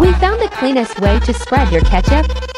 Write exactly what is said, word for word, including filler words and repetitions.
We found the cleanest way to spread your ketchup.